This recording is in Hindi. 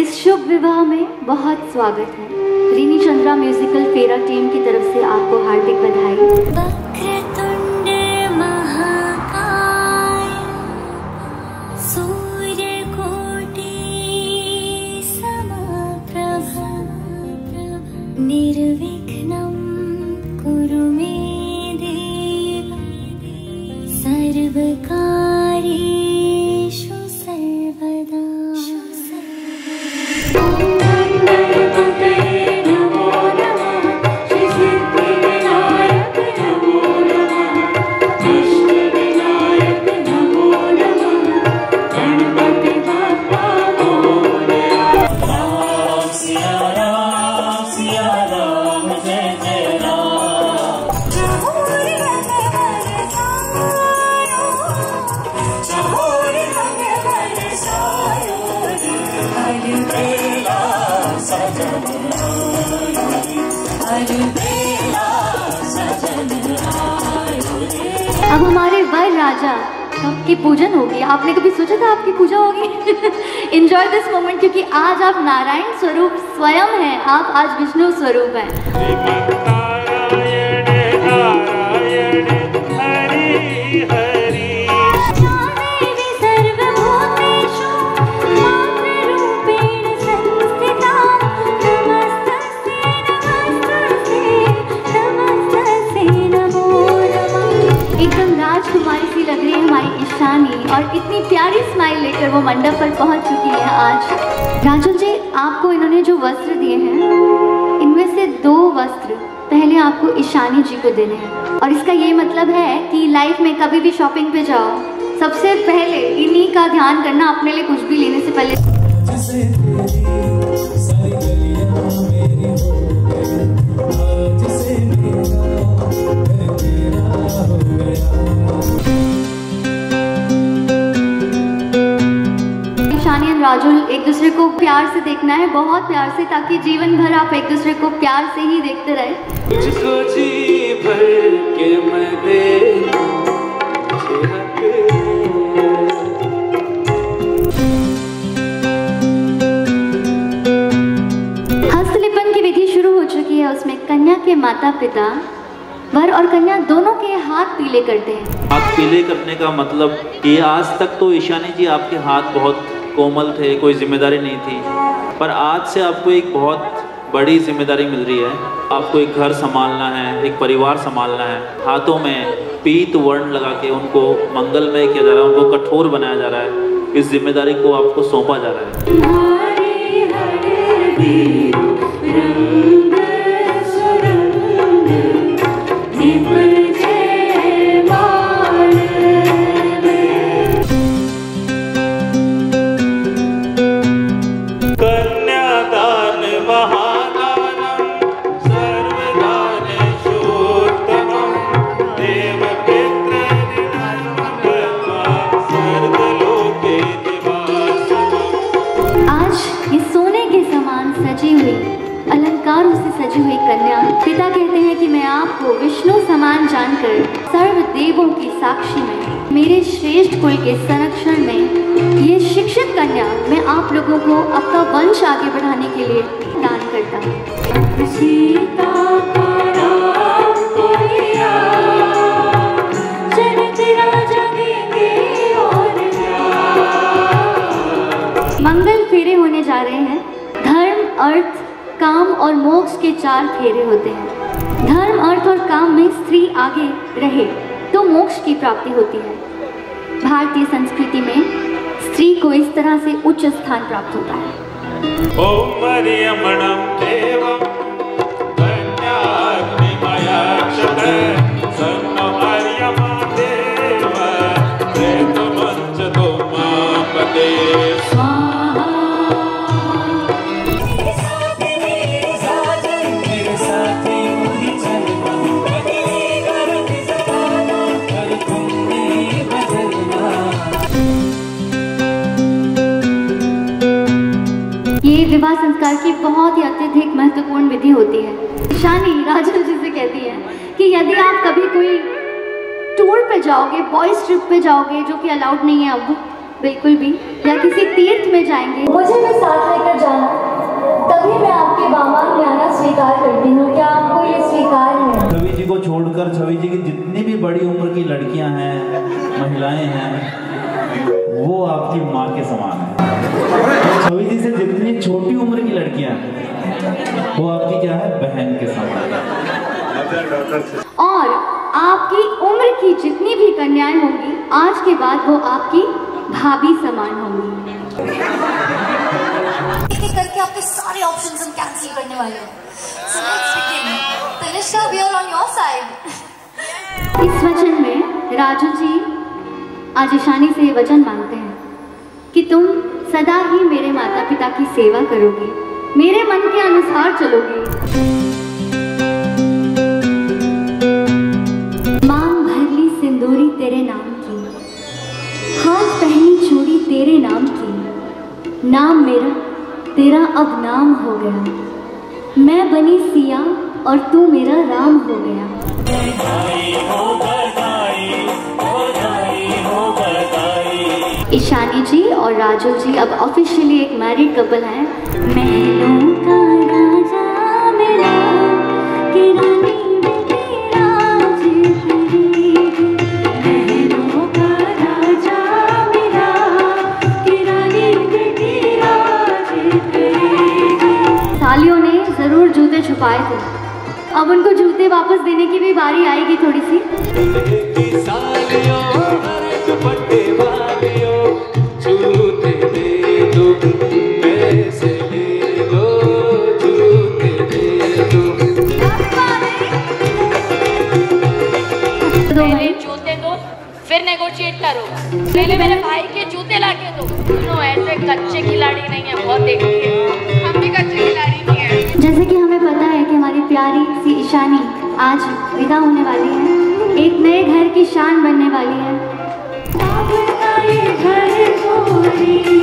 इस शुभ विवाह में बहुत स्वागत है। रिनी चंद्रा म्यूजिकल फेरा टीम की तरफ से आपको हार्दिक बधाई। अब हमारे वर राजा की पूजन होगी। आपने कभी सोचा था आपकी पूजा होगी? एंजॉय दिस मोमेंट, क्योंकि आज आप नारायण स्वरूप स्वयं हैं, आप आज विष्णु स्वरूप हैं। राजकुमारी सी लग रही है हमारी इशानी और इतनी प्यारी स्माइल लेकर वो मंडप पर पहुंच चुकी है आज। राजुल जी, आपको इन्होंने जो वस्त्र दिए हैं, इनमें से दो वस्त्र पहले आपको इशानी जी को देने हैं, और इसका ये मतलब है कि लाइफ में कभी भी शॉपिंग पे जाओ, सबसे पहले इन्हीं का ध्यान करना अपने लिए कुछ भी लेने से पहले। शानी और राजुल एक दूसरे को प्यार से देखना है, बहुत प्यार से, ताकि जीवन भर आप एक दूसरे को प्यार से ही देखते रहे। तुझको जी भर के मैं दे। हस्तलिपन की विधि शुरू हो चुकी है, उसमें कन्या के माता पिता, वर और कन्या दोनों के हाथ पीले करते हैं। हाथ पीले करने का मतलब कि आज तक तो इशानी जी आपके हाथ बहुत कोमल थे, कोई जिम्मेदारी नहीं थी, पर आज से आपको एक बहुत बड़ी जिम्मेदारी मिल रही है। आपको एक घर संभालना है, एक परिवार संभालना है। हाथों में पीत वर्ण लगा के उनको मंगलमय किया जा रहा है, उनको कठोर बनाया जा रहा है। इस जिम्मेदारी को आपको सौंपा जा रहा है। पिता कहते हैं कि मैं आपको विष्णु समान जानकर सर्व देवों की साक्षी में, मेरे श्रेष्ठ कुल के संरक्षण में, ये शिक्षित कन्या मैं आप लोगों को अपना वंश आगे बढ़ाने के लिए दान करता हूँ। मंगल फेरे होने जा रहे हैं। धर्म, अर्थ, काम और मोक्ष के चार फेरे होते हैं। धर्म, अर्थ और काम में स्त्री आगे रहे तो मोक्ष की प्राप्ति होती है। भारतीय संस्कृति में स्त्री को इस तरह से उच्च स्थान प्राप्त होता है। विवाह संस्कार की बहुत ही अत्यधिक महत्वपूर्ण विधि होती है। शानी राजू जी से कहती है कि यदि आप कभी कोई टूर पे जाओगे, बॉयज ट्रिप पे जाओगे, जो कि अलाउड नहीं है अब, बिल्कुल भी, या किसी तीर्थ में जाएंगे। मुझे भी साथ लेकर जाना, तभी मैं आपके बामान में आना स्वीकार करती हूँ। क्या आपको ये स्वीकार है? छवि जी को छोड़कर छवि जी की जितनी भी बड़ी उम्र की लड़कियाँ हैं, महिलाएं हैं, वो आपकी माँ के समान है। छवि जी से जितनी छोटी उम्र की लड़कियाँ हैं, वो आपकी क्या है, बहन के समान है। और आपकी उम्र की जितनी भी कन्याएं होंगी, आज के बाद वो आपकी भाभी समान होंगी। करके आपके सारे ऑप्शंस हम कैंसिल करने वाले हैं। So let's begin. Tanisha, we are on your side. इस वचन में राजू जी आज इशानी से ये वचन मांगते हैं कि तुम सदा ही मेरे माता पिता की सेवा करोगे, मेरे मन के अनुसार चलोगे। तेरे नाम की हाथ पहनी चूड़ी, तेरे नाम की नाम मेरा तेरा अब नाम हो गया। मैं बनी सिया और तू मेरा राम हो गया। इशानी जी और राजुल जी अब ऑफिशियली एक मैरिड कपल हैं। महलों का राजा मेरा कि रानी छुपाए थे, अब उनको जूते वापस देने की भी बारी आएगी थोड़ी सी। जूते दो फिर नेगोशिएट करो, पहले मेरे भाई के जूते लाके दो। दोनों ऐसे कच्चे खिलाड़ी नहीं है, बहुत देखिए हम भी कच्चे खिलाड़ी नहीं है। जैसे कि हमें पता है कि हमारी प्यारी सी इशानी आज विदा होने वाली है, एक नए घर की शान बनने वाली है।